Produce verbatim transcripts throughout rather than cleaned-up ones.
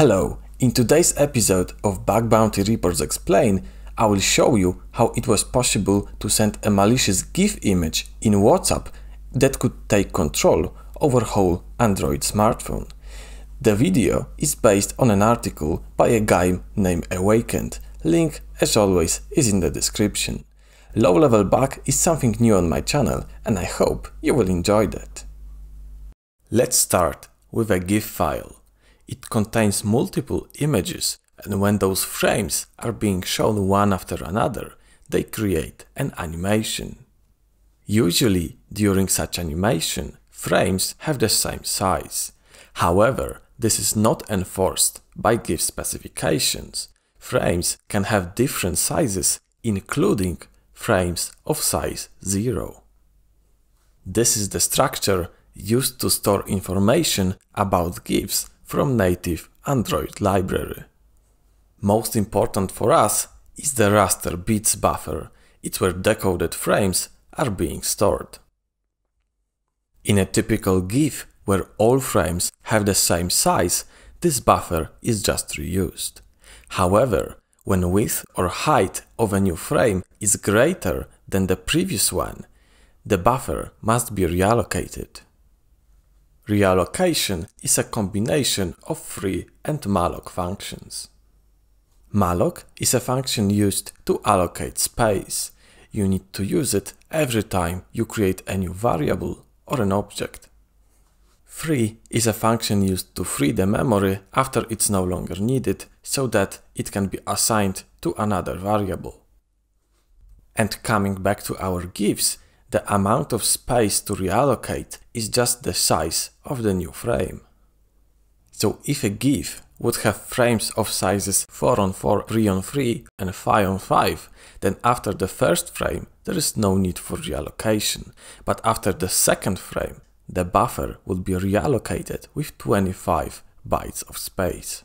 Hello! In today's episode of Bug Bounty Reports Explained, I will show you how it was possible to send a malicious GIF image in WhatsApp that could take control over whole Android smartphone. The video is based on an article by a guy named Awakened. Link, as always, is in the description. Low-level bug is something new on my channel and I hope you will enjoy that. Let's start with a GIF file. It contains multiple images, and when those frames are being shown one after another, they create an animation. Usually, during such animation, frames have the same size. However, this is not enforced by GIF specifications. Frames can have different sizes, including frames of size zero. This is the structure used to store information about GIFs from native Android library. Most important for us is the raster bits buffer. It's where decoded frames are being stored. In a typical GIF where all frames have the same size, this buffer is just reused. However, when width or height of a new frame is greater than the previous one, the buffer must be reallocated. Reallocation is a combination of free and malloc functions. Malloc is a function used to allocate space. You need to use it every time you create a new variable or an object. Free is a function used to free the memory after it's no longer needed so that it can be assigned to another variable. And coming back to our GIFs, the amount of space to reallocate is just the size of the new frame. So if a GIF would have frames of sizes four on four, three on three and five on five, then after the first frame there is no need for reallocation, but after the second frame the buffer would be reallocated with twenty-five bytes of space.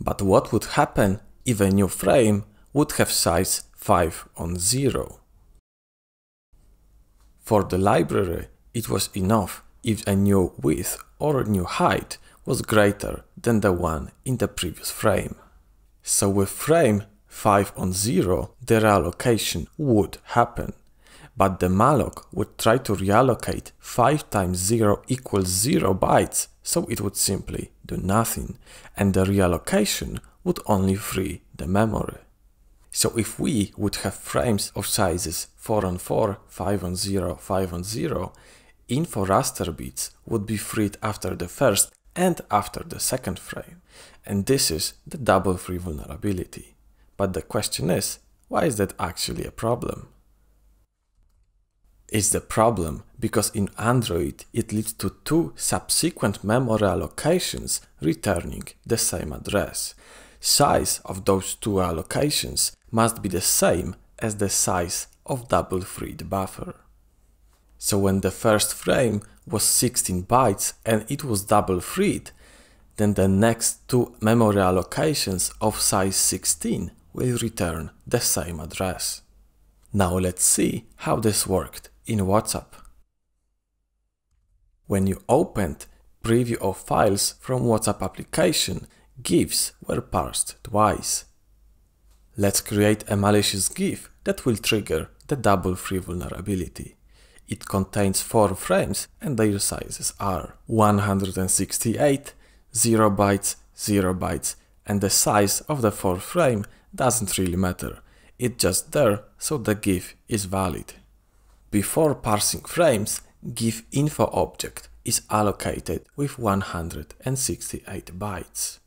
But what would happen if a new frame would have size five on zero? For the library, it was enough if a new width or new height was greater than the one in the previous frame. So with frame five on zero, the reallocation would happen. But the malloc would try to reallocate five times zero equals zero bytes, so it would simply do nothing, and the reallocation would only free the memory. So if we would have frames of sizes four on four, five on zero, five on zero, info raster bits would be freed after the first and after the second frame. And this is the double free vulnerability. But the question is, why is that actually a problem? It's the problem because in Android it leads to two subsequent memory allocations returning the same address. Size of those two allocations must be the same as the size of double freed buffer. So when the first frame was sixteen bytes and it was double freed, then the next two memory allocations of size sixteen will return the same address. Now let's see how this worked in WhatsApp. When you opened preview of files from WhatsApp application, GIFs were parsed twice. Let's create a malicious GIF that will trigger the double free vulnerability. It contains four frames and their sizes are one hundred sixty-eight, zero bytes, zero bytes, and the size of the fourth frame doesn't really matter. It's just there so the GIF is valid. Before parsing frames, GIF info object is allocated with one hundred sixty-eight bytes.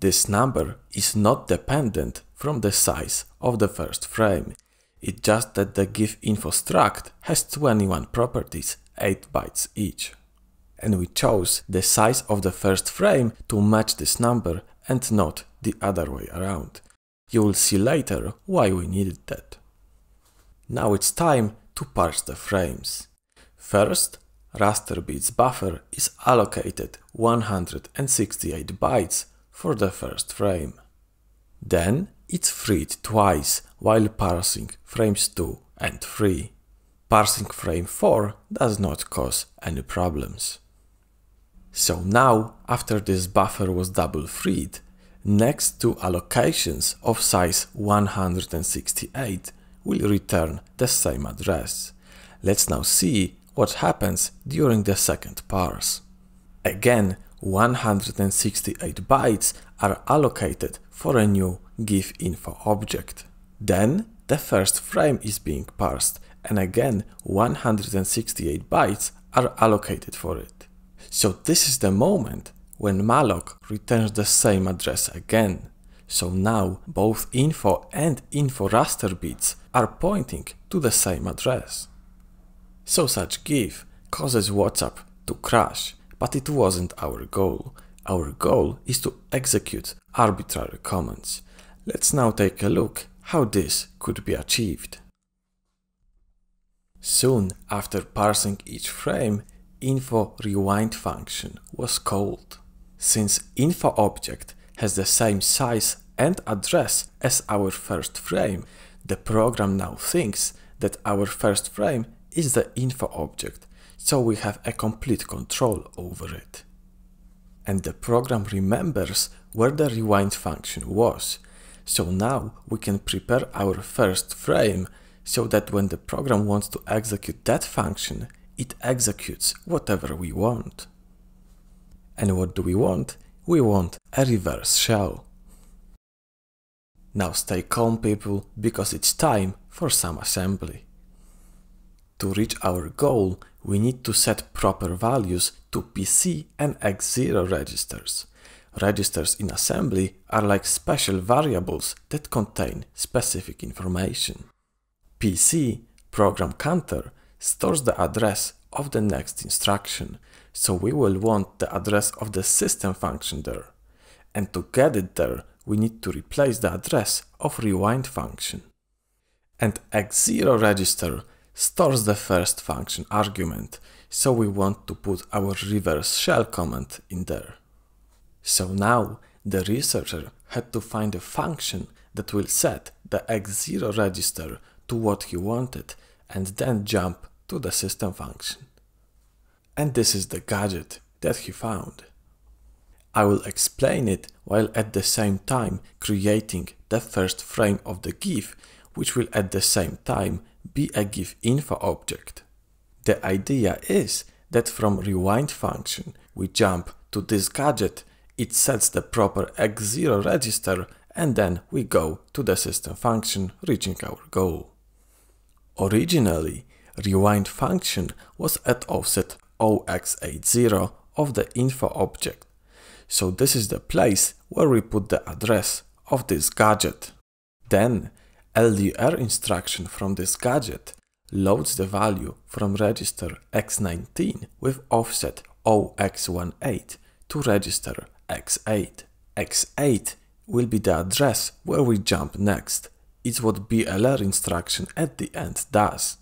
This number is not dependent from the size of the first frame. It's just that the GIF info struct has twenty-one properties, eight bytes each. And we chose the size of the first frame to match this number and not the other way around. You will see later why we needed that. Now it's time to parse the frames. First, raster bits buffer is allocated one hundred sixty-eight bytes for the first frame. Then it's freed twice while parsing frames two and three. Parsing frame four does not cause any problems. So now, after this buffer was double freed, next two allocations of size one hundred sixty-eight will return the same address. Let's now see what happens during the second parse. Again, one hundred sixty-eight bytes are allocated for a new GIF info object. Then the first frame is being parsed, and again one hundred sixty-eight bytes are allocated for it. So this is the moment when malloc returns the same address again. So now both info and info raster bits are pointing to the same address. So such GIF causes WhatsApp to crash, but it wasn't our goal. Our goal is to execute arbitrary commands. Let's now take a look how this could be achieved. Soon after parsing each frame, InfoRewind function was called. Since info object has the same size and address as our first frame, the program now thinks that our first frame is the info object, so we have a complete control over it. And the program remembers where the rewind function was, so now we can prepare our first frame so that when the program wants to execute that function, it executes whatever we want. And what do we want? We want a reverse shell. Now stay calm, people, because it's time for some assembly. To reach our goal, we need to set proper values to P C and X zero registers. Registers in assembly are like special variables that contain specific information. P C, program counter, stores the address of the next instruction, so we will want the address of the system function there. And to get it there, we need to replace the address of rewind function. And X zero register stores the first function argument, so we want to put our reverse shell command in there. So now the researcher had to find a function that will set the X zero register to what he wanted and then jump to the system function. And this is the gadget that he found. I will explain it while at the same time creating the first frame of the GIF, which will at the same time be a GIF info object. The idea is that from rewind function we jump to this gadget, it sets the proper X zero register, and then we go to the system function, reaching our goal. Originally, rewind function was at offset zero x eighty of the info object, so this is the place where we put the address of this gadget. Then L D R instruction from this gadget loads the value from register x nineteen with offset zero x eighteen to register x eight. x eight will be the address where we jump next. It's what B L R instruction at the end does.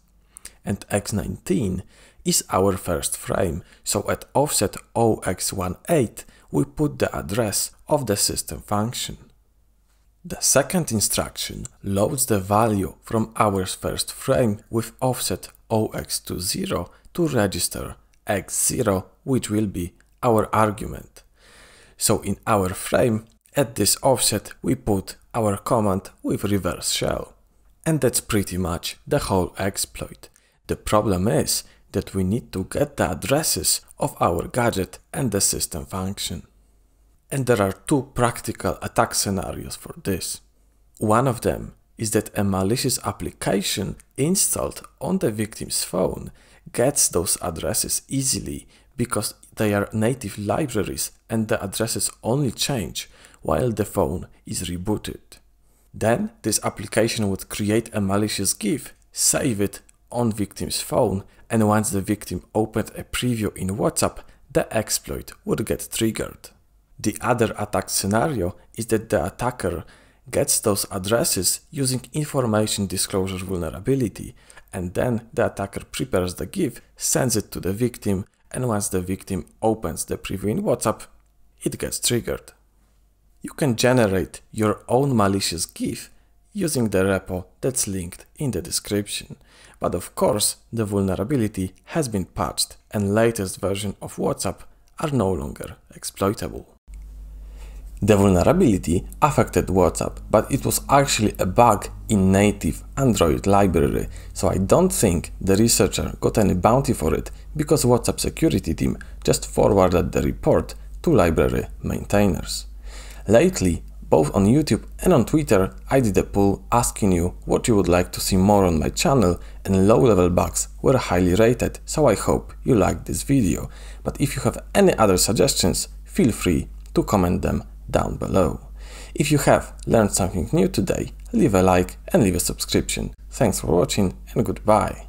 And x nineteen is our first frame, so at offset zero x eighteen we put the address of the system function. The second instruction loads the value from our first frame with offset zero x twenty to register x zero, which will be our argument. So in our frame, at this offset, we put our command with reverse shell. And that's pretty much the whole exploit. The problem is that we need to get the addresses of our gadget and the system function. And there are two practical attack scenarios for this. One of them is that a malicious application installed on the victim's phone gets those addresses easily because they are native libraries and the addresses only change while the phone is rebooted. Then this application would create a malicious GIF, save it on victim's phone, and once the victim opened a preview in WhatsApp, the exploit would get triggered. The other attack scenario is that the attacker gets those addresses using information disclosure vulnerability, and then the attacker prepares the GIF, sends it to the victim, and once the victim opens the preview in WhatsApp, it gets triggered. You can generate your own malicious GIF using the repo that's linked in the description. But of course, the vulnerability has been patched and latest version of WhatsApp are no longer exploitable. The vulnerability affected WhatsApp, but it was actually a bug in native Android library, so I don't think the researcher got any bounty for it, because WhatsApp security team just forwarded the report to library maintainers. Lately, both on YouTube and on Twitter, I did a poll asking you what you would like to see more on my channel, and low-level bugs were highly rated, so I hope you liked this video. But if you have any other suggestions, feel free to comment them down below. If you have learned something new today, leave a like and leave a subscription. Thanks for watching and goodbye.